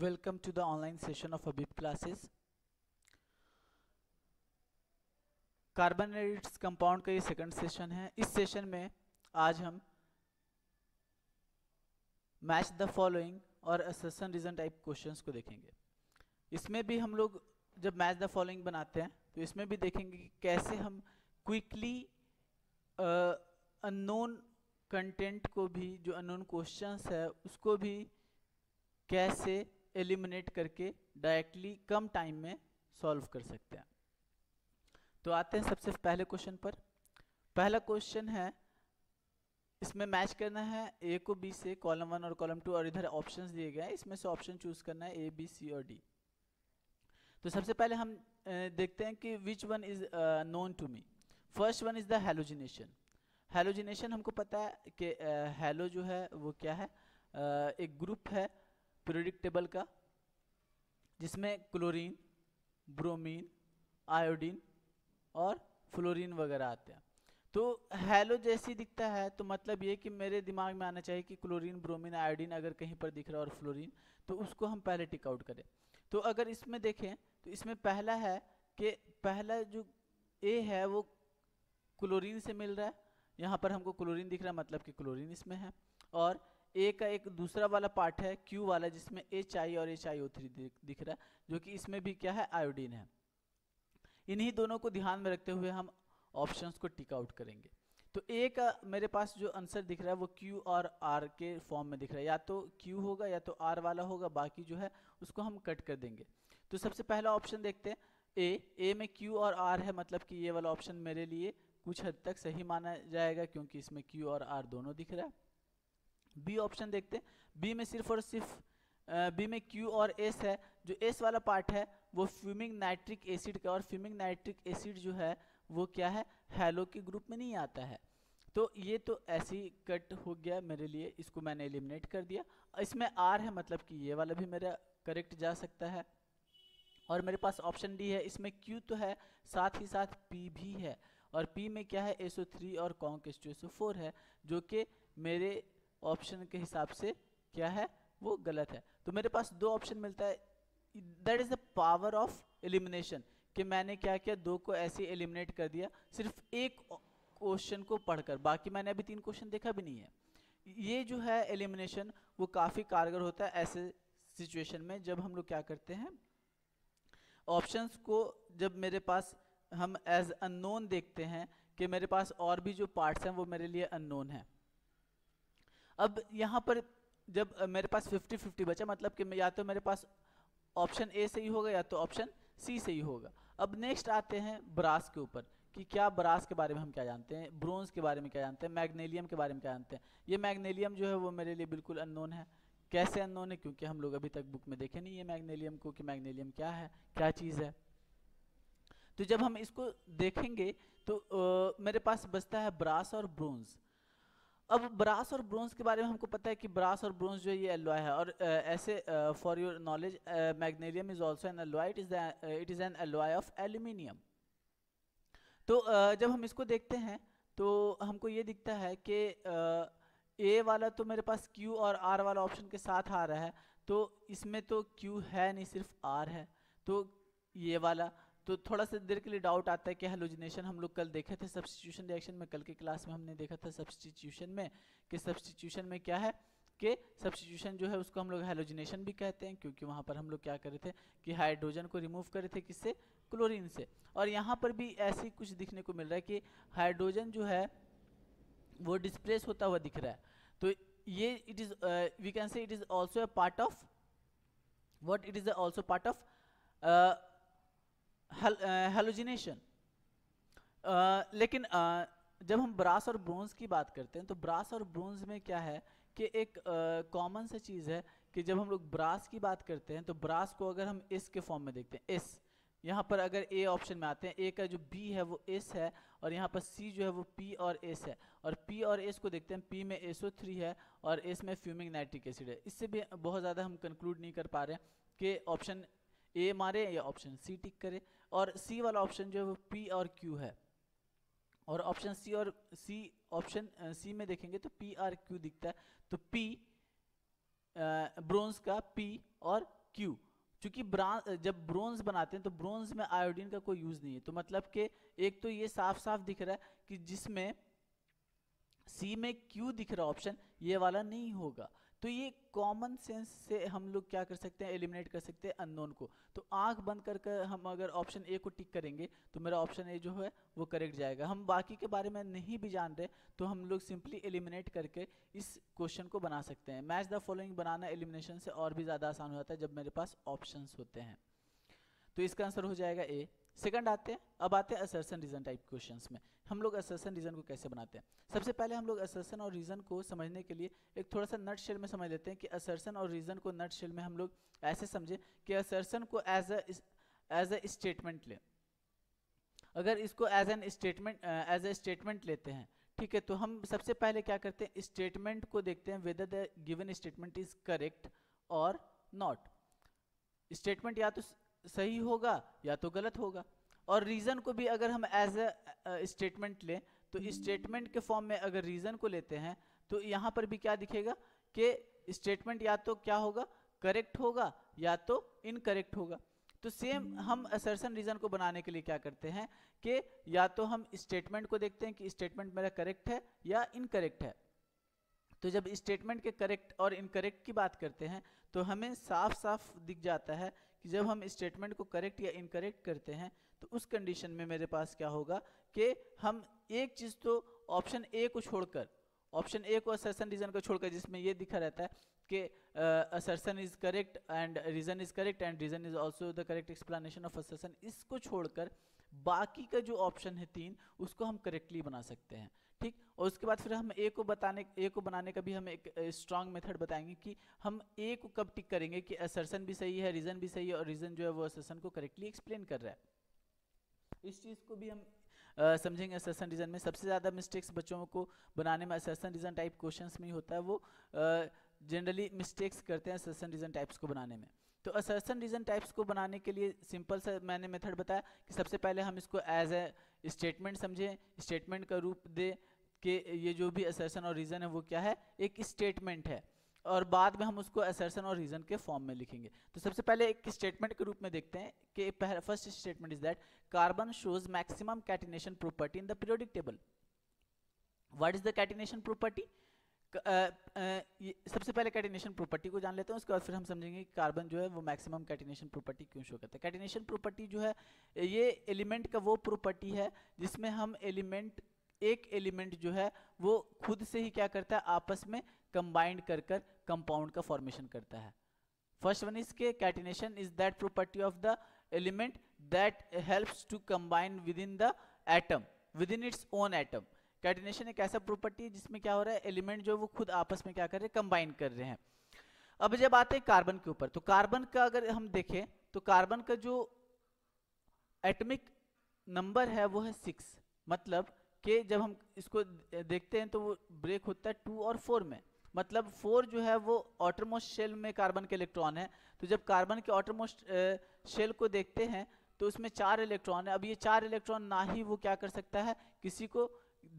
Welcome to the online session of Habib Classes। Carbonates compound का ये second session है। इस सेशन में आज हम मैच द फॉलोइंग और असर्शन रीजन टाइप क्वेश्चंस को देखेंगे। इसमें भी हम लोग जब मैच द फॉलोइंग बनाते हैं तो इसमें भी देखेंगे कि कैसे हम क्विकली अननोन कंटेंट को भी, जो अननोन क्वेश्चंस है उसको भी कैसे एलिमिनेट करके डायरेक्टली कम टाइम में सॉल्व कर सकते हैं। तो आते हैं सबसे पहले क्वेश्चन पर। पहला क्वेश्चन है, इसमें मैच करना है ए को बी से, कॉलम वन और कॉलम टू, और इधर ऑप्शंस दिए गए हैं, इसमें से ऑप्शन चूज करना है ए बी सी और डी। तो सबसे पहले हम देखते हैं कि which one is known to me. First one is the halogenation. Halogenation हमको पता है कि हैलो जो है वो क्या है, एक ग्रुप है पीरियोडिक टेबल का जिसमें क्लोरीन, ब्रोमीन, आयोडीन और फ्लोरीन वगैरह आते हैं। तो हैलो जैसी दिखता है तो मतलब ये कि मेरे दिमाग में आना चाहिए कि क्लोरीन, ब्रोमीन, आयोडीन अगर कहीं पर दिख रहा है और फ्लोरीन, तो उसको हम पहले टिक आउट करें। तो अगर इसमें देखें तो इसमें पहला है कि पहला जो ए है वो क्लोरीन से मिल रहा है, यहाँ पर हमको क्लोरीन दिख रहा है मतलब कि क्लोरीन इसमें है। और ए का एक दूसरा वाला पार्ट है क्यू वाला जिसमें एच आई और एच आई ओ थ्री दिख रहा है, जो कि इसमें भी क्या है, आयोडीन है। इन्हीं दोनों को ध्यान में रखते हुए हम ऑप्शंस को टिक आउट करेंगे। तो ए का मेरे पास जो आंसर दिख रहा है वो क्यू और आर के फॉर्म में दिख रहा है, या तो क्यू होगा या तो आर वाला होगा, बाकी जो है उसको हम कट कर देंगे। तो सबसे पहला ऑप्शन देखते हैं ए में क्यू और आर है मतलब कि ये वाला ऑप्शन मेरे लिए कुछ हद तक सही माना जाएगा क्योंकि इसमें क्यू और आर दोनों दिख रहा है। बी ऑप्शन देखते हैं, बी में सिर्फ और सिर्फ बी में क्यू और एस है। जो एस वाला पार्ट है वो फ्यूमिंग नाइट्रिक एसिड का, और फ्यूमिंग नाइट्रिक एसिड जो है वो क्या है, हैलो के ग्रुप में नहीं आता है। तो ये तो ऐसे ही कट हो गया मेरे लिए, इसको मैंने एलिमिनेट कर दिया। इसमें आर है मतलब कि ये वाला भी मेरा करेक्ट जा सकता है। और मेरे पास ऑप्शन डी है, इसमें क्यू तो है साथ ही साथ पी भी है, और पी में क्या है SO3 और CONH2SO4 है, जो कि मेरे ऑप्शन के हिसाब से क्या है वो गलत है। तो मेरे पास दो ऑप्शन मिलता है, that is the power of elimination, कि मैंने क्या किया, दो को ऐसे एलिमिनेट कर दिया सिर्फ एक क्वेश्चन को पढ़कर। बाकी मैंने अभी तीन क्वेश्चन देखा भी नहीं है। ये जो है एलिमिनेशन वो काफ़ी कारगर होता है ऐसे सिचुएशन में, जब हम लोग क्या करते हैं, ऑप्शंस को जब मेरे पास हम एज अननोन देखते हैं कि मेरे पास और भी जो पार्ट्स हैं वो मेरे लिए अननोन है। अब यहाँ पर जब मेरे पास 50-50 बचा मतलब कि या तो मेरे पास ऑप्शन ए से ही होगा या तो ऑप्शन सी से ही होगा। अब नेक्स्ट आते हैं ब्रास के ऊपर, कि क्या ब्रास के बारे में हम क्या जानते हैं, ब्रोंज के बारे में क्या जानते हैं, मैग्नीशियम के बारे में क्या जानते हैं। ये मैग्नीशियम जो है वो मेरे लिए बिल्कुल अननोन है। कैसे अननोन है, क्योंकि हम लोग अभी तक बुक में देखे नहीं है मैग्नीशियम को, कि मैग्नीशियम क्या है, क्या चीज़ है। तो जब हम इसको देखेंगे तो मेरे पास बचता है ब्रास और ब्रोंज। अब ब्रास और ब्रोंज के बारे में हमको पता है कि ब्रास और ब्रोंज जो है ये एलॉय है, और ऐसे for your knowledge magnesium is also an alloy, it is an alloy of aluminium. तो जब हम इसको देखते हैं तो हमको ये दिखता है कि ए वाला तो मेरे पास क्यू और आर वाला ऑप्शन के साथ आ रहा है, तो इसमें तो क्यू है नहीं सिर्फ आर है, तो ये वाला तो थोड़ा सा देर के लिए डाउट आता है कि हेलोजिनेशन हम लोग कल देखे थे सब्स्टिट्यूशन रिएक्शन में, कल के क्लास में हमने देखा था सब्स्टिट्यूशन में, कि सब्स्टिट्यूशन में क्या है कि सब्स्टिट्यूशन जो है उसको हम लोग हेलोजिनेशन भी कहते हैं, क्योंकि वहाँ पर हम लोग क्या कर रहे थे कि हाइड्रोजन को रिमूव कर रहे थे, किससे, क्लोरीन से। और यहाँ पर भी ऐसे कुछ दिखने को मिल रहा है कि हाइड्रोजन जो है वो डिस्प्लेस होता हुआ दिख रहा है। तो ये it is we can say it is also a part of what, it is also part of halogenation. लेकिन जब हम ब्रास और ब्रोंज की बात करते हैं तो ब्रास और ब्रोंज में क्या है कि एक कॉमन सा चीज़ है कि जब हम लोग ब्रास की बात करते हैं तो ब्रास को अगर हम एस के फॉर्म में देखते हैं, एस यहाँ पर अगर ए ऑप्शन में आते हैं, ए का जो बी है वो एस है, और यहाँ पर सी जो है वो पी और एस है। और पी और एस को देखते हैं, पी में SO3 है और एस में फ्यूमिंग नाइट्रिक एसिड है। इससे भी बहुत ज़्यादा हम कंक्लूड नहीं कर पा रहे हैं कि ऑप्शन ए मारे या ऑप्शन सी टिक करे, और सी वाला ऑप्शन जो है वो पी और क्यू है, और ऑप्शन सी और सी, ऑप्शन सी में देखेंगे तो पी और क्यू दिखता है। तो पी ब्रोंज का पी और क्यू। चूंकि जब ब्रोंज बनाते हैं तो ब्रोंज में आयोडीन का कोई यूज नहीं है, तो मतलब कि एक तो ये साफ साफ दिख रहा है कि जिसमें सी में क्यू दिख रहा ऑप्शन ये वाला नहीं होगा। तो ये कॉमन सेंस से हम लोग क्या कर सकते हैं, एलिमिनेट कर सकते हैं अननोन को। तो आंख बंद करके हम अगर ऑप्शन ए को टिक करेंगे तो मेरा ऑप्शन ए जो है वो करेक्ट जाएगा। हम बाकी के बारे में नहीं भी जान रहे तो हम लोग सिंपली एलिमिनेट करके इस क्वेश्चन को बना सकते हैं। मैच द फॉलोइंग बनाना एलिमिनेशन से और भी ज़्यादा आसान हो जाता है जब मेरे पास ऑप्शन होते हैं। तो इसका आंसर हो जाएगा ए। सेकंड आते हैं, अब आते हैं असर्शन रीजन टाइप क्वेश्चंस में। हम लोग असर्शन रीजन को कैसे बनाते हैं? सबसे पहले हम लोग असर्शन और रीजन को समझने के लिए एक थोड़ा सा नट शेल में समझ लेते हैं कि असर्शन और रीजन को नट शेल में हम लोग ऐसे समझे कि असर्शन को एज अ स्टेटमेंट लें। अगर इसको एज ए स्टेटमेंट लेते हैं, ठीक है, तो हम सबसे पहले क्या करते हैं, स्टेटमेंट को देखते हैं whether the given statement is correct और नॉट। स्टेटमेंट या तो सही होगा या तो गलत होगा। और रीजन को भी अगर हम एज ए स्टेटमेंट लें तो स्टेटमेंट के फॉर्म में अगर रीजन को लेते हैं तो यहाँ पर भी क्या दिखेगा कि स्टेटमेंट या तो क्या होगा, करेक्ट होगा या तो इनकरेक्ट होगा। तो सेम हम असर्शन रीजन को बनाने के लिए क्या करते हैं कि या तो हम स्टेटमेंट को देखते हैं कि स्टेटमेंट मेरा करेक्ट है या इनकरेक्ट है। तो जब स्टेटमेंट के करेक्ट और इनकरेक्ट की बात करते हैं तो हमें साफ साफ दिख जाता है कि जब हम स्टेटमेंट को करेक्ट या इनकरेक्ट करते हैं तो उस कंडीशन में मेरे पास क्या होगा कि हम एक चीज़ तो ऑप्शन ए को छोड़कर, ऑप्शन ए को असर्शन रीजन को छोड़कर जिसमें ये दिखा रहता है कि assertion is correct and reason is correct and reason is also the correct explanation of assertion, इसको छोड़कर बाकी का जो ऑप्शन है 3 उसको हम करेक्टली बना सकते हैं, ठीक। और उसके बाद फिर हम ए को बनाने का भी हम एक स्ट्रांग मेथड बताएंगे कि हम ए को कब टिक करेंगे कि असर्शन भी सही है, रीजन भी सही है और रीजन जो है वो असर्शन को करेक्टली एक्सप्लेन कर रहा है। इस चीज़ को भी हम समझेंगे असर्शन रीजन में। सबसे ज़्यादा मिस्टेक्स बच्चों को बनाने में असर्शन रीजन टाइप क्वेश्चंस में ही होता है, वो जनरली मिस्टेक्स करते हैं असर्शन रीजन टाइप्स को बनाने में। तो असर्शन रीजन टाइप्स को बनाने के लिए सिंपल सा मैंने मेथड बताया कि सबसे पहले हम इसको एज ए स्टेटमेंट समझें, स्टेटमेंट का रूप दे कि ये जो भी असर्शन और रीज़न है वो क्या है, एक स्टेटमेंट है, और बाद में हम उसको असर्शन और रीज़न के फॉर्म में लिखेंगे। तो सबसे पहले एक स्टेटमेंट के रूप में देखते हैं कि first statement is that carbon shows maximum catenation property in the periodic table. What is the catenation property? सबसे पहले कैटिनेशन प्रॉपर्टी को जान लेते हैं, उसके बाद फिर हम समझेंगे कार्बन जो है वो मैक्सिमम कैटिनेशन प्रॉपर्टी क्यों शो करता है। कैटिनेशन प्रॉपर्टी जो है ये एलिमेंट का वो प्रॉपर्टी है जिसमें हम एक एलिमेंट जो है वो खुद से ही क्या करता है, आपस में कंबाइंड कर कर कंपाउंड का फॉर्मेशन करता है। फर्स्ट वन इज के catenation is that property of the element that helps to combine within the atom, within its own atom. Catenation एक ऐसा प्रॉपर्टी है जिसमें क्या हो रहा है, एलिमेंट जो वो खुद आपस में क्या कर रहे हैं, कंबाइन कर रहे हैं। अब जब आते हैं कार्बन के ऊपर, तो कार्बन का अगर हम देखें तो कार्बन का जो एटमिक नंबर है वो है 6, मतलब कि जब हम इसको देखते हैं तो वो ब्रेक होता है 2 और 4 में, मतलब 4 जो है वो आउटरमोस्ट शेल में कार्बन के इलेक्ट्रॉन है। तो जब कार्बन के आउटरमोस्ट शेल को देखते हैं तो उसमें 4 इलेक्ट्रॉन है। अब ये 4 इलेक्ट्रॉन ना ही वो क्या कर सकता है, किसी को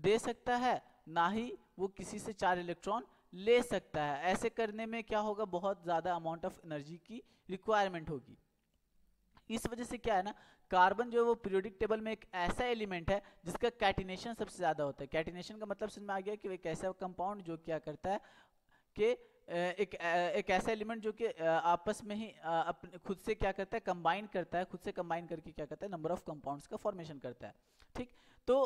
दे सकता है, ना ही वो किसी से 4 इलेक्ट्रॉन ले सकता है। ऐसे करने में क्या होगा, बहुत ज़्यादा अमाउंट ऑफ एनर्जी की रिक्वायरमेंट होगी। इस वजह से क्या है ना, कार्बन जो है वो पीरियोडिक टेबल में एक ऐसा एलिमेंट है जिसका कैटिनेशन सबसे ज़्यादा होता है। कैटिनेशन का मतलब समझ में आ गया कि एक ऐसा कंपाउंड जो क्या करता है कि एक ऐसा एलिमेंट जो कि आपस में ही अपने खुद से क्या करता है, कंबाइन करता है, खुद से कंबाइन करके क्या करता है, नंबर ऑफ कंपाउंड्स का फॉर्मेशन करता है, ठीक। तो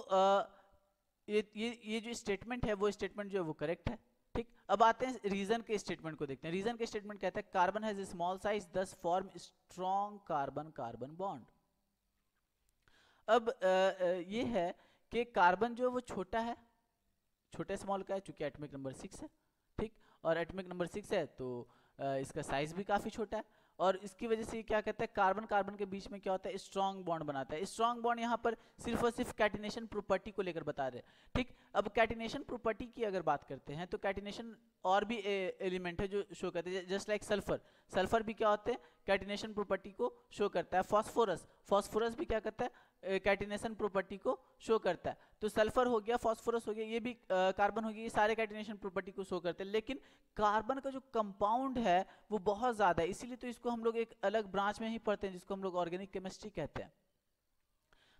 ये जो स्टेटमेंट है वो स्टेटमेंट जो है वो करेक्ट है, ठीक। अब आते हैं रीजन के स्टेटमेंट को देखते हैं। रीजन के स्टेटमेंट कहता है carbon has small size thus form strong carbon carbon bond. अब ये है कि कार्बन जो है वो छोटा है, छोटे स्मॉल का है चूंकि एटमिक नंबर 6 है, ठीक, और एटमिक नंबर 6 है तो इसका साइज भी काफ़ी छोटा है और इसकी वजह से क्या कहता है, कार्बन कार्बन के बीच में क्या होता है, स्ट्रांग बॉन्ड बनाता है। स्ट्रांग बॉन्ड यहाँ पर सिर्फ और सिर्फ कैटिनेशन प्रॉपर्टी को लेकर बता रहे हैं, ठीक। अब कैटिनेशन प्रॉपर्टी की अगर बात करते हैं तो कैटिनेशन और भी एलिमेंट है जो शो करते हैं, जस्ट लाइक सल्फर, सल्फर भी क्या होता है, कैटिनेशन प्रॉपर्टी को शो करता है। फॉस्फोरस, फॉस्फोरस भी क्या करता है, कैटिनेशन प्रॉपर्टी को शो करता है। तो सल्फर हो गया, फास्फोरस हो गया, ये भी कार्बन हो गया, ये सारे कैटिनेशन प्रॉपर्टी को शो करते हैं। लेकिन कार्बन का जो कंपाउंड है वो बहुत ज़्यादा है, इसीलिए तो इसको हम लोग एक अलग ब्रांच में ही पढ़ते हैं जिसको हम लोग ऑर्गेनिक केमिस्ट्री कहते हैं।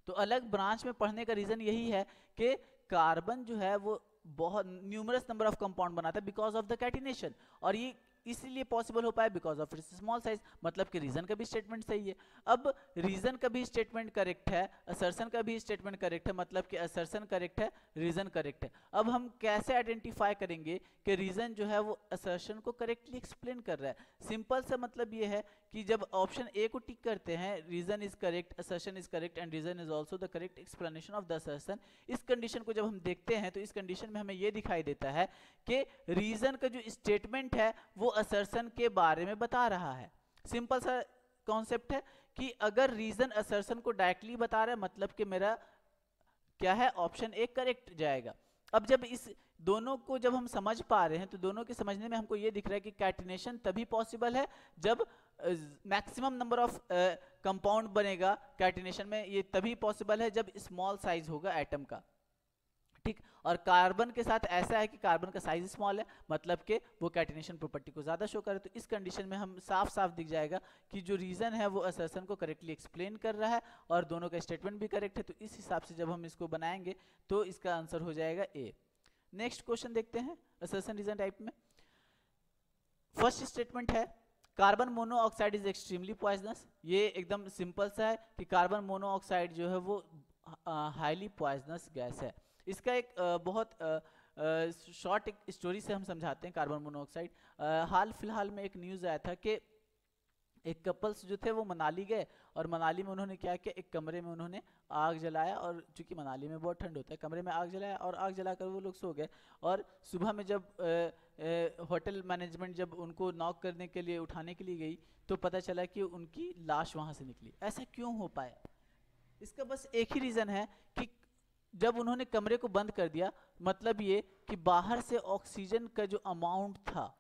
तो अलग ब्रांच में पढ़ने का रीज़न यही है कि कार्बन जो है वो बहुत न्यूमरस नंबर ऑफ कंपाउंड बनाता है बिकॉज ऑफ द कैटिनेशन, और ये इसलिए पॉसिबल हो पाया because of its small size. मतलब कि रीजन का भी स्टेटमेंट सही है। अब रीजन का भी स्टेटमेंट करेक्ट है, असर्शन का भी स्टेटमेंट करेक्ट है, मतलब कि असर्शन करेक्ट है, रीजन करेक्ट है। अब हम कैसे आइडेंटिफाई करेंगे कि रीजन जो है वो असर्शन को करेक्टली एक्सप्लेन कर रहा है? सिंपल सा मतलब ये है कि जब ऑप्शन ए को टिक करते हैं, reason is correct, assertion is correct and reason is also the correct explanation of the assertion, इस कंडीशन को जब हम देखते हैं तो इस कंडीशन में हमें यह दिखाई देता है कि रीजन का जो स्टेटमेंट है वो असर्शन के बारे में बता रहा है। सिंपल सा कॉन्सेप्ट है कि अगर रीजन असर्शन को डायरेक्टली बता रहा है मतलब कि मेरा क्या है, ऑप्शन ए करेक्ट जाएगा। अब जब इस दोनों को जब हम समझ पा रहे हैं तो दोनों के समझने में हमको ये दिख रहा है कि कैटिनेशन तभी पॉसिबल है जब मैक्सिमम नंबर ऑफ कंपाउंड बनेगा कैटिनेशन में, ये तभी पॉसिबल है जब स्मॉल साइज होगा एटम का, ठीक। और कार्बन के साथ ऐसा है कि कार्बन का साइज स्मॉल है मतलब कि वो कैटिनेशन प्रॉपर्टी को ज़्यादा शो करे। तो इस कंडीशन में हम साफ साफ दिख जाएगा कि जो रीज़न है वो असर्शन को करेक्टली एक्सप्लेन कर रहा है और दोनों का स्टेटमेंट भी करेक्ट है। तो इस हिसाब से जब हम इसको बनाएंगे तो इसका आंसर हो जाएगा ए। नेक्स्ट क्वेश्चन देखते हैं असर्शन रीजन टाइप में। फर्स्ट स्टेटमेंट है carbon monoxide is extremely poisonous. ये एकदम सिंपल सा है कि कार्बन मोनोऑक्साइड जो है वो हाईली पॉइजनस गैस है। इसका एक बहुत शॉर्ट एक स्टोरी से हम समझाते हैं कार्बन मोनोऑक्साइड। हाल फिलहाल में एक न्यूज़ आया था कि एक कपल्स जो थे वो मनाली गए और मनाली में उन्होंने क्या किया, एक कमरे में उन्होंने आग जलाया, और चूंकि मनाली में बहुत ठंड होता है कमरे में आग जलाया और आग जलाकर वो लोग सो गए। और सुबह में जब होटल मैनेजमेंट जब उनको नॉक करने के लिए उठाने के लिए गई तो पता चला कि उनकी लाश वहाँ से निकली। ऐसा क्यों हो पाया? इसका बस एक ही रीज़न है कि जब उन्होंने कमरे को बंद कर दिया, मतलब ये कि बाहर से ऑक्सीजन का जो अमाउंट था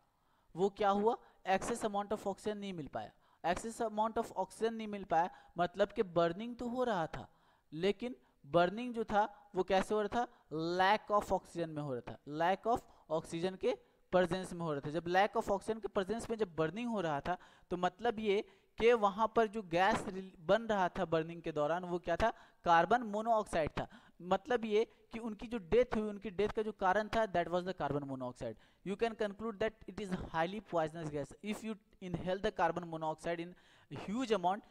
वो क्या हुआ, एक्सेस अमाउंट ऑफ ऑक्सीजन नहीं मिल पाया। एक्सेस अमाउंट ऑफ ऑक्सीजन नहीं मिल पाया मतलब कि बर्निंग तो हो रहा था, लेकिन बर्निंग जो था वो कैसे हो रहा था, लैक ऑफ ऑक्सीजन में हो रहा था, लैक ऑफ ऑक्सीजन के प्रेजेंस में हो रहा था। जब लैक ऑफ ऑक्सीजन के प्रेजेंस में जब बर्निंग हो रहा था तो मतलब ये कि वहाँ पर जो गैस बन रहा था बर्निंग के दौरान वो क्या था, कार्बन मोनोऑक्साइड था। मतलब ये कि उनकी जो डेथ हुई, उनकी डेथ का जो कारण था that was the carbon monoxide. You can conclude that it is highly poisonous gas. If you inhale the carbon monoxide in huge amount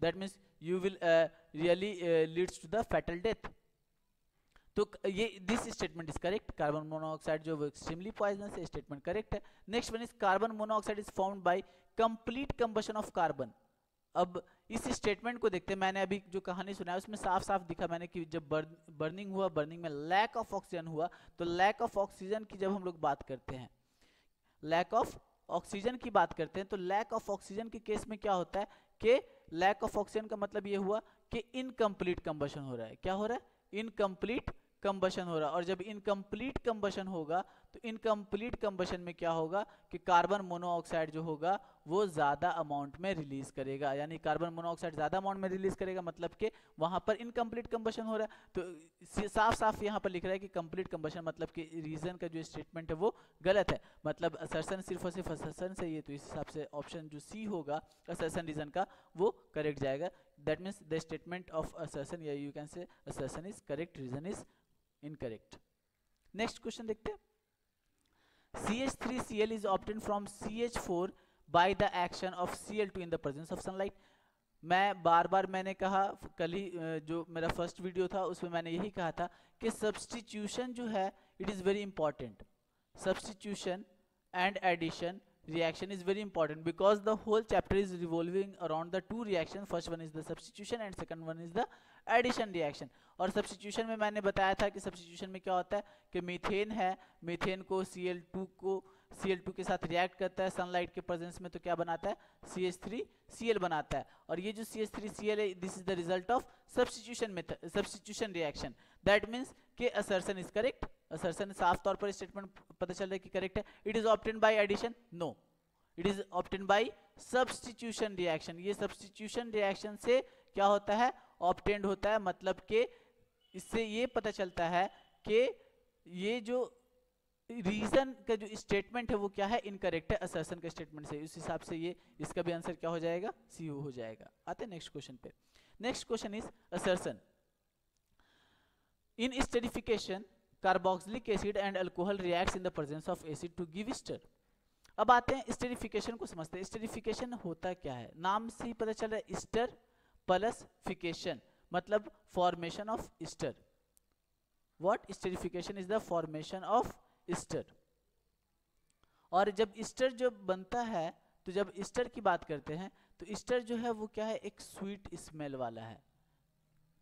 that means you will really leads to the fatal death. तो ये this statement is correct, carbon monoxide जो वो extremely poisonous है, statement correct है। Next one is carbon monoxide is found by complete combustion of carbon. अब इस statement को देखते हैं, मैंने अभी जो कहानी सुनाया उसमें साफ साफ दिखा मैंने कि जब बर्निंग हुआ, बर्निंग में लैक ऑफ ऑक्सीजन हुआ, तो लैक ऑफ ऑक्सीजन की जब हम लोग बात करते हैं, लैक ऑफ ऑक्सीजन की बात करते हैं तो लैक ऑफ ऑक्सीजन के केस में क्या होता है कि लैक ऑफ ऑक्सीजन का मतलब ये हुआ कि इनकम्प्लीट कंबशन हो रहा है। क्या हो रहा है, इनकम्प्लीट कंबशन हो रहा है। और जब इनकम्प्लीट कंबशन होगा तो इनकम्प्लीट कंबशन में क्या होगा कि कार्बन मोनोऑक्साइड जो होगा वो ज़्यादा अमाउंट में रिलीज करेगा, यानी कार्बन मोनोऑक्साइड ज़्यादा अमाउंट में रिलीज करेगा मतलब कि वहाँ पर इनकम्प्लीट कंबशन हो रहा है। तो साफ साफ यहाँ पर लिख रहा है कि कंप्लीट कंबशन मतलब कि रीज़न का जो स्टेटमेंट है वो गलत है, मतलब असर्शन सिर्फ और सिर्फ असर्शन सही है। तो इस हिसाब से ऑप्शन जो सी होगा असर्शन रीज़न का वो करेक्ट जाएगा। That means the statement of assertion या you can say assertion is correct, reason is incorrect. Next question देखते हैं। CH3Cl is obtained from CH4 by the action of Cl2 in the presence of sunlight. मैं मैंने कहा कल ही जो मेरा first video था उसमें मैंने यही कहा था कि सब्सटीट्यूशन जो है it is very important. Substitution and addition reaction is very important because the whole chapter is revolving around the two reactions. First one is the substitution and second one is the addition reaction. और substitution में मैंने बताया था कि substitution में क्या होता है कि मीथेन है, मीथेन को Cl2 के साथ रिएक्ट करता है सनलाइट के प्रेजेंस में तो क्या बनाता है, CH3Cl बनाता है। और ये जो CH3Cl है this is the result of substitution method, substitution reaction. That means के असर्शन इज करेक्ट, असर्शन साफ तौर पर स्टेटमेंट पता चल रहा है कि करेक्ट है। It is obtained by addition, no it is obtained by substitution reaction. ये सब्सटीट्यूशन रिएक्शन से क्या होता है, ऑब्टेंड होता है, मतलब कि इससे ये पता चलता है कि ये जो रीजन का जो स्टेटमेंट है वो क्या है, इनकरेक्ट है असर्शन का स्टेटमेंट से। उस हिसाब से ये इसका भी आंसर क्या हो जाएगा, सी हो जाएगा। आते हैं नेक्स्ट क्वेश्चन पे। Next question is assertion in esterification carboxylic acid and alcohol reacts in the presence of acid to give ester. अब आते हैं स्टरीफिकेशन को समझते हैं। स्टरीफिकेशन होता क्या है, नाम से ही पता चल रहा है स्टर प्लस फिकेशन, मतलब formation of ester. What esterification is the formation of ester. और जब स्टर जो बनता है, तो जब स्टर की बात करते हैं तो स्टर जो है वो क्या है, एक स्वीट स्मेल वाला है।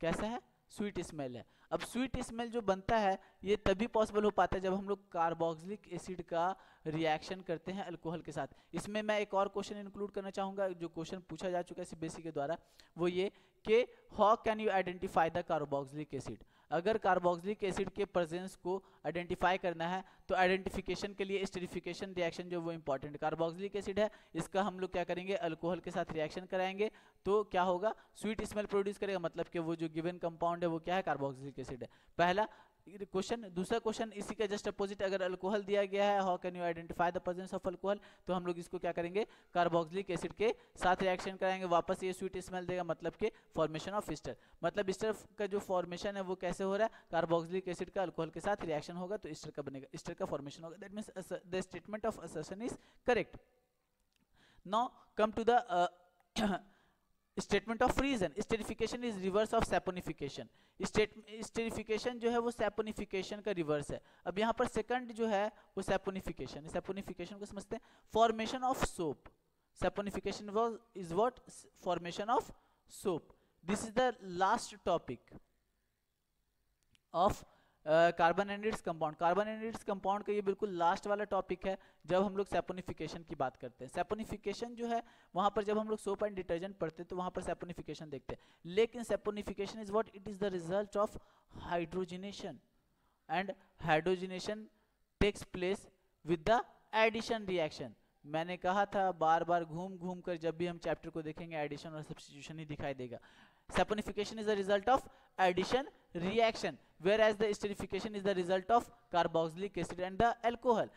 कैसा है, स्वीट स्मेल है। अब स्वीट स्मेल जो बनता है ये तभी पॉसिबल हो पाता है जब हम लोग कार्बोक्सिलिक एसिड का रिएक्शन करते हैं अल्कोहल के साथ। इसमें मैं एक और क्वेश्चन इंक्लूड करना चाहूँगा जो क्वेश्चन पूछा जा चुका है सीबीएसई के द्वारा, वो ये कि how can you identify the carboxylic acid. अगर कार्बोक्सिलिक एसिड के प्रेजेंस को आइडेंटिफाई करना है तो आइडेंटिफिकेशन के लिए स्टरीफिकेशन रिएक्शन जो वो इंपॉर्टेंट। कार्बोक्सिलिक एसिड है, इसका हम लोग क्या करेंगे, अल्कोहल के साथ रिएक्शन कराएंगे तो क्या होगा, स्वीट स्मेल प्रोड्यूस करेगा, मतलब कि वो जो गिवन कंपाउंड है वो क्या है, कार्बोक्सिलिक एसिड है। पहला क्वेश्चन। दूसरा क्वेश्चन इसी का जस्ट अपोजिट, अगर अल्कोहल दिया गया है how can you identify the presence of alcohol, तो हम लोग इसको क्या करेंगे, कार्बोक्सिलिक एसिड के साथ रिएक्शन कराएंगे, वापस ये स्वीट स्मेल देगा, मतलब के फॉर्मेशन ऑफ स्टर। मतलब स्टर का जो फॉर्मेशन है वो कैसे हो रहा है, कार्बोक्सिलिक एसिड का अल्कोहल के साथ रिएक्शन होगा तो स्टर का बनेगा, स्टर का फॉर्मेशन होगा। That means the statement of assertion is correct. Now come to the statement of reason. Esterification is reverse of saponification. Esterification जो है वो सैपोनिफिकेशन का रिवर्स है। अब यहाँ पर सेकंड जो है वो सैपोनिफिकेशन। सैपोनिफिकेशन को समझते हैं, formation of soap. Saponification is what, formation of soap. This is the last topic of carbon and its compound. Carbon and its compound का ये बिल्कुल लास्ट वाला टॉपिक है जब हम लोग सैपोनिफिकेशन की बात करते हैं। सैपोनिफिकेशन जो है वहाँ पर जब हम लोग सोप एंड डिटर्जेंट पढ़ते हैं तो वहाँ पर सैपोनिफिकेशन देखते हैं, लेकिन saponification is what, it is the result of hydrogenation and hydrogenation takes place with the addition reaction. मैंने कहा था बार बार घूम घूम कर जब भी हम चैप्टर को देखेंगे एडिशन और सब्स्टिट्यूशन ही दिखाई देगा। Saponification is the result of addition reaction, whereas the esterification is the result of carboxylic acid and the alcohol.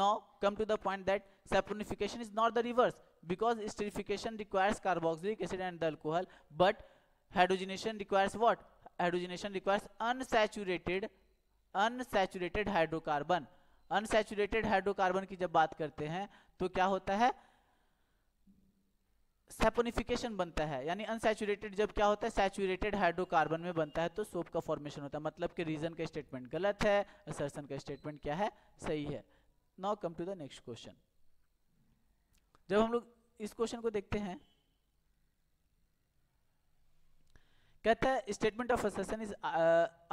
Now come to the point that saponification is not the reverse because esterification requires carboxylic acid and the alcohol, but hydrogenation requires what? Hydrogenation requires unsaturated hydrocarbon. Unsaturated hydrocarbon की जब बात करते हैं तो क्या होता है, saponification बनता है, यानी अनसैचुरेटेड जब क्या होता है, सैचुरेटेड हाइड्रोकार्बन में बनता है तो सोप का फॉर्मेशन होता है। मतलब कि रीजन का स्टेटमेंट गलत है, असर्शन का स्टेटमेंट क्या है, सही है। Now come to the next question. जब हम लोग इस क्वेश्चन को देखते हैं, कहता है statement of assertion is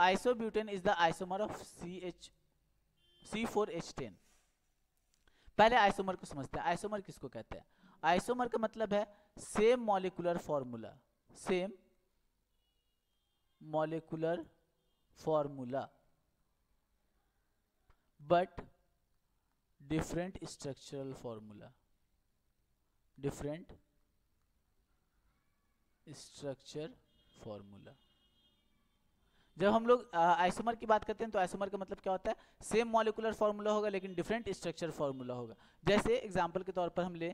isobutane is the isomer of C4H10। पहले आइसोमर को समझते हैं। आइसोमर किसको कहते हैं? आइसोमर का मतलब है same molecular formula. Same molecular formula but different structural formula. Different structure formula. जब हम लोग आइसोमर की बात करते हैं तो आइसोमर का मतलब क्या होता है, सेम मॉलिकुलर फार्मूला होगा लेकिन डिफरेंट स्ट्रक्चर फार्मूला होगा। जैसे एग्जांपल के तौर पर हम ले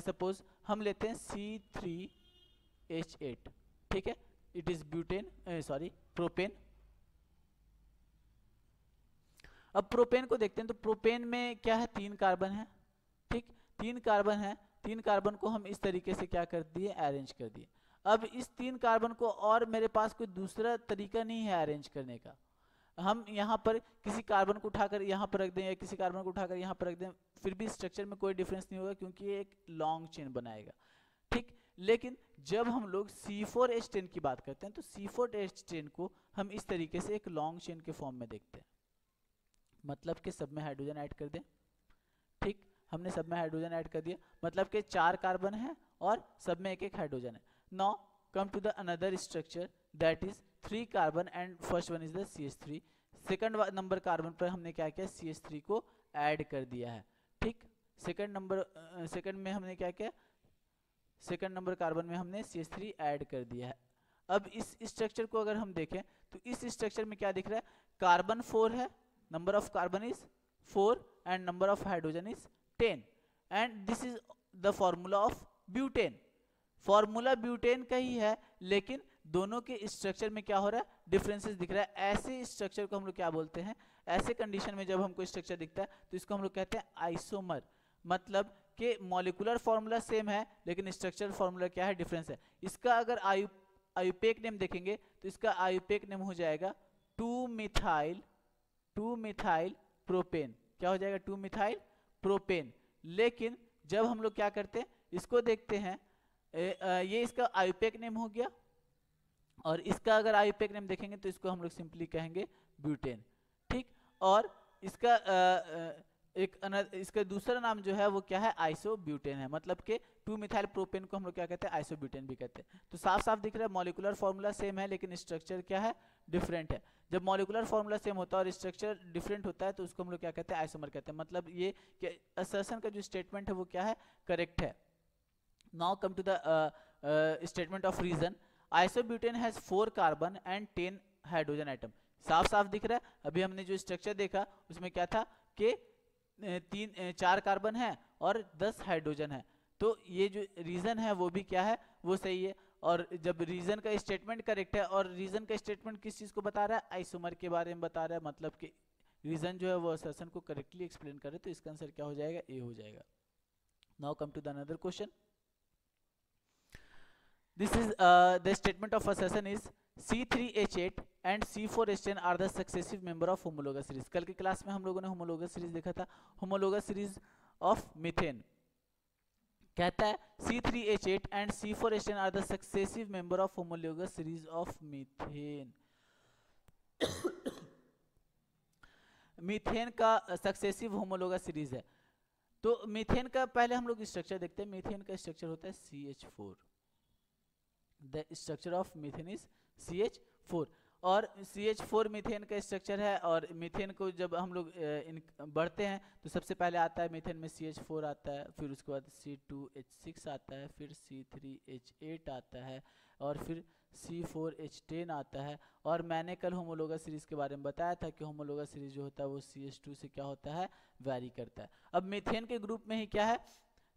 सपोज हम लेते हैं C3H8, ठीक है, it is butane sorry propane. अब प्रोपेन को देखते हैं तो प्रोपेन में क्या है, तीन कार्बन है, ठीक, तीन कार्बन है। तीन कार्बन को हम इस तरीके से क्या कर दिए, अरेंज कर दिए। अब इस तीन कार्बन को और मेरे पास कोई दूसरा तरीका नहीं है अरेंज करने का। हम यहाँ पर किसी कार्बन को उठाकर यहाँ पर रख दें या किसी कार्बन को उठाकर यहाँ पर रख दें, फिर भी स्ट्रक्चर में कोई डिफरेंस नहीं होगा क्योंकि ये एक लॉन्ग चेन बनाएगा, ठीक। लेकिन जब हम लोग C4H10 की बात करते हैं तो C4H10 को हम इस तरीके से एक लॉन्ग चेन के फॉर्म में देखते हैं, मतलब कि सब में हाइड्रोजन ऐड कर दें, ठीक। हमने सब में हाइड्रोजन ऐड कर दिया, मतलब कि चार कार्बन है और सब में एक एक हाइड्रोजन है। Now come to the another structure that is three carbon and first one is the CH3। Second number carbon पर हमने क्या किया, CH3 को add कर दिया है, ठीक। second में हमने क्या किया, second number carbon में हमने CH3 add कर दिया है। अब इस स्ट्रक्चर को अगर हम देखें तो इस स्ट्रक्चर में क्या दिख रहा है, कार्बन 4 है, number of carbon is 4 and number of hydrogen is 10 and this is the formula of butane. Formula butane का ही है लेकिन दोनों के स्ट्रक्चर में क्या हो रहा है, डिफरेंसेस दिख रहा है। ऐसे स्ट्रक्चर को हम लोग क्या बोलते हैं, ऐसे कंडीशन में जब हमको स्ट्रक्चर दिखता है तो इसको हम लोग कहते हैं आइसोमर। मतलब कि मॉलिकुलर फॉर्मूला सेम है लेकिन स्ट्रक्चरल फॉर्मूला क्या है, डिफरेंस है। इसका अगर आयुपेक नेम देखेंगे तो इसका आयुपेक नेम हो जाएगा 2 मिथाइल प्रोपेन। क्या हो जाएगा, 2 मिथाइल प्रोपेन। लेकिन जब हम लोग क्या करते हैं, इसको देखते हैं, ये इसका आयुपेक नेम हो गया और इसका अगर आयुपेक नेम देखेंगे तो इसको हम लोग सिंपली कहेंगे ब्यूटेन। ठीक, और इसका इसका दूसरा नाम जो है वो क्या है, आइसोब्यूटेन है। मतलब कि 2 मिथाइल प्रोपेन को हम लोग क्या कहते हैं, आइसोब्यूटेन भी कहते हैं। तो साफ साफ दिख रहा है मॉलिकुलर फॉर्मूला सेम है लेकिन स्ट्रक्चर क्या है, डिफरेंट है। जब मॉलिकुलर फॉर्मूला सेम होता है और स्ट्रक्चर डिफरेंट होता है तो उसको हम लोग क्या कहते हैं, आइसोमर कहते हैं। मतलब ये असर्शन का जो स्टेटमेंट है वो क्या है, करेक्ट है। Now come to the statement of reason. Isobutane has 4 carbon and 10 hydrogen item. साफ साफ दिख रहा है, अभी हमने जो स्ट्रक्चर देखा उसमें क्या था कि 4 कार्बन है और 10 हाइड्रोजन है। तो ये जो रीजन है वो भी क्या है, वो सही है। और जब रीजन का स्टेटमेंट करेक्ट है, और रीजन का स्टेटमेंट किस चीज को बता रहा है, आइसोमर के बारे में बता रहा है। मतलब कि रीजन जो है वो असर्शन को करेक्टली एक्सप्लेन करे, तो इसका आंसर क्या हो जाएगा, ए हो जाएगा। Now come to the another question. This is the statement of assertion is C3H8 and C4H10 are the successive member of homologous series. कल की क्लास में हम लोगों ने होमोलोगस सीरीज देखा था। होमोलोगस सीरीज ऑफ मीथेन कहता है C3H8 and C4H10 are the successive member of homologous series of methane. Methane का सक्सेसिव होमोलोगस सीरीज है। तो मीथेन का पहले हम लोग स्ट्रक्चर देखते हैं। मीथेन का स्ट्रक्चर होता है CH4। The structure of methane is CH4 और CH4 मीथेन का स्ट्रक्चर है। और मीथेन को जब हम लोग बढ़ते हैं तो सबसे पहले आता है मीथेन में CH4 आता है, फिर उसके बाद C2H6 आता है, फिर C3H8 आता है और फिर C4H10 आता है। और मैंने कल होमोलोगस सीरीज के बारे में बताया था कि होमोलोगस सीरीज जो होता है वो CH2 से क्या होता है, वैरी करता है। अब मीथेन के ग्रुप में ही क्या है,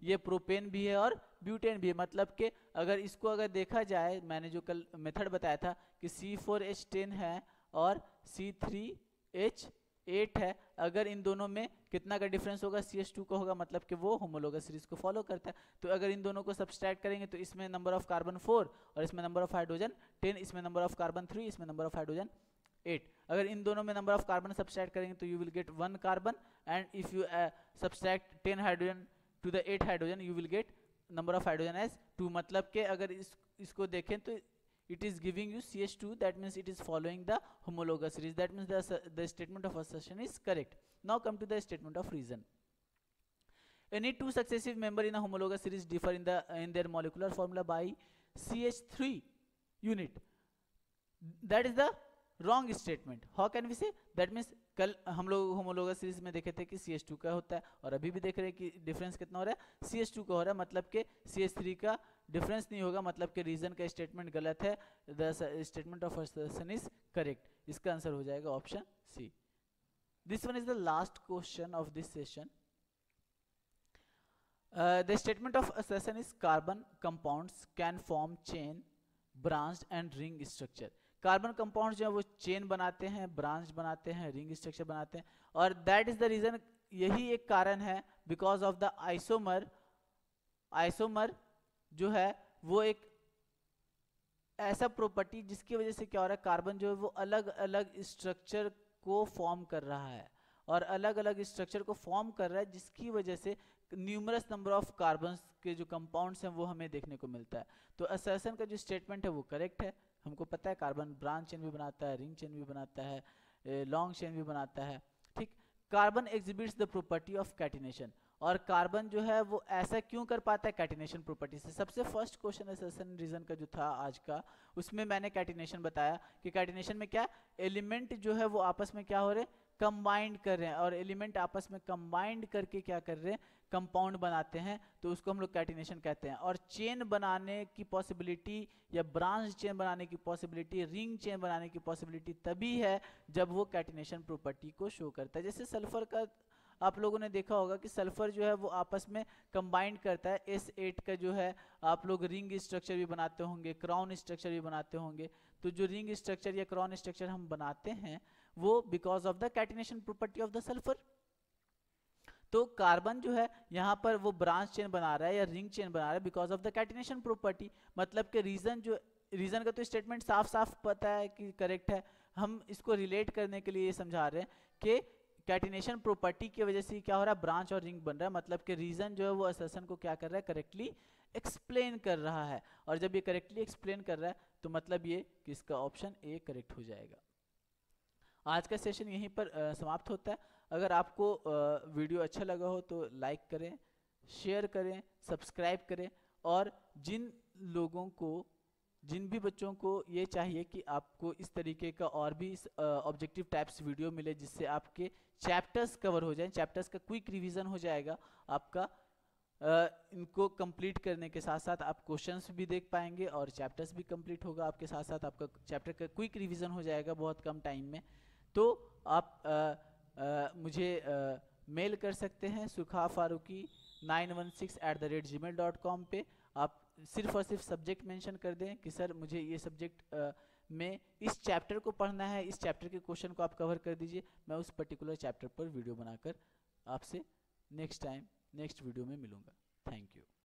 ये प्रोपेन भी है और ब्यूटेन भी है। मतलब कि अगर इसको देखा जाए, मैंने जो कल मेथड बताया था कि C4H10 है और C3H8 है, अगर इन दोनों में कितना का डिफरेंस होगा, CH2 का होगा। मतलब कि वो होमोलोगस सीरीज को फॉलो करता है। तो अगर इन दोनों को सब्सट्रैक्ट करेंगे तो इसमें नंबर ऑफ कार्बन 4 और इसमें नंबर ऑफ हाइड्रोजन 10, इसमें नंबर ऑफ कार्बन 3, इसमें नंबर ऑफ हाइड्रोजन 8। अगर इन दोनों में नंबर ऑफ कार्बन सब्सट्रैक्ट करेंगे तो you will get 1 carbon and if you subtract 10 hydrogen to the 8 hydrogen you will get number of hydrogen as 2। मतलब के अगर इसको देखें तो it is giving you CH2, that means it is following the homologous series, that means the statement of assertion is correct. Now come to the statement of reason. Any two successive member in a homologous series differ in their molecular formula by CH3 unit, that is the wrong statement. How can we say, that means कल हम लोग homologous series में देखे थे कि CH2 का होता है और अभी भी देख रहे हैं कि डिफरेंस कितना हो रहा है, CH2 का हो रहा है। मतलब कि CH3 का डिफरेंस नहीं होगा। मतलब कि रीजन का स्टेटमेंट गलत है, the statement of assertion is correct. इसका आंसर हो जाएगा option C. This one is the last question of this session. The statement of assertion is carbon compounds can form chain, branch and ring structure. Carbon compound जो है वो chain बनाते हैं, branch बनाते हैं, रिंग स्ट्रक्चर बनाते हैं। और दैट इज द रीजन, यही एक कारण है because of the isomer. Isomer जो है वो एक ऐसा प्रॉपर्टी जिसकी वजह से क्या हो रहा है, कार्बन जो है वो अलग अलग स्ट्रक्चर को फॉर्म कर रहा है और अलग अलग स्ट्रक्चर को फॉर्म कर रहा है, जिसकी वजह से न्यूमरस नंबर ऑफ कार्बन के जो कंपाउंड्स हैं वो हमें देखने को मिलता है। तो असर्शन का जो स्टेटमेंट है वो करेक्ट है। हमको पता है कार्बन ब्रांच चेन भी बनाता है, रिंग चेन भी बनाता है, लॉन्ग चेन भी बनाता है। ठीक, carbon exhibits the property of catenation. और कार्बन जो है वो ऐसा क्यों कर पाता है, कैटिनेशन प्रॉपर्टी से। सबसे फर्स्ट क्वेश्चन असर्शन रीजन का जो था आज का, उसमें मैंने कैटिनेशन बताया कि कैटिनेशन में क्या एलिमेंट जो है वो आपस में क्या हो रहे, कंबाइंड कर रहे हैं और एलिमेंट आपस में कंबाइंड करके क्या कर रहे हैं, कंपाउंड बनाते हैं, तो उसको हम लोग कैटिनेशन कहते हैं। और चेन बनाने की पॉसिबिलिटी या ब्रांच चेन बनाने की पॉसिबिलिटी, रिंग चेन बनाने की पॉसिबिलिटी तभी है जब वो कैटिनेशन प्रॉपर्टी को शो करता है। जैसे सल्फर का आप लोगों ने देखा होगा कि सल्फर जो है वो आपस में कंबाइंड करता है, S8 का जो है आप लोग रिंग स्ट्रक्चर भी बनाते होंगे, क्राउन स्ट्रक्चर भी बनाते होंगे। तो जो रिंग स्ट्रक्चर या क्राउन स्ट्रक्चर हम बनाते हैं वो because of the catenation property of the sulphur. तो कार्बन जो है यहाँ पर वो ब्रांच चेन बना रहा है या रिंग चेन बना रहा है because of the catenation property. मतलब कि रीजन का तो स्टेटमेंट साफ साफ पता है कि करेक्ट है, हम इसको रिलेट करने के लिए ये समझा रहे हैं कि कैटिनेशन प्रॉपर्टी की वजह से क्या हो रहा है, ब्रांच और रिंग बन रहा है। मतलब कि रीजन जो है वो असर्शन को क्या कर रहा है, करेक्टली एक्सप्लेन कर रहा है। और जब ये करेक्टली एक्सप्लेन कर रहा है तो मतलब ये कि इसका ऑप्शन ए करेक्ट हो जाएगा। आज का सेशन यहीं पर समाप्त होता है। अगर आपको वीडियो अच्छा लगा हो तो लाइक करें, शेयर करें, सब्सक्राइब करें। और जिन भी बच्चों को ये चाहिए कि आपको इस तरीके का और भी ऑब्जेक्टिव टाइप्स वीडियो मिले जिससे आपके चैप्टर्स कवर हो जाएं, चैप्टर्स का क्विक रिवीजन हो जाएगा आपका, इनको कंप्लीट करने के साथ साथ आप क्वेश्चंस भी देख पाएंगे और चैप्टर्स भी कंप्लीट होगा आपके साथ साथ, आपका चैप्टर का क्विक रिवीजन हो जाएगा बहुत कम टाइम में। तो आप मुझे मेल कर सकते हैं surkhabfarooqui916@gmail.com पे। आप सिर्फ और सिर्फ सब्जेक्ट मेंशन कर दें कि सर मुझे ये सब्जेक्ट में इस चैप्टर को पढ़ना है, इस चैप्टर के क्वेश्चन को आप कवर कर दीजिए, मैं उस पर्टिकुलर चैप्टर पर वीडियो बनाकर आपसे नेक्स्ट वीडियो में मिलूँगा। Thank you.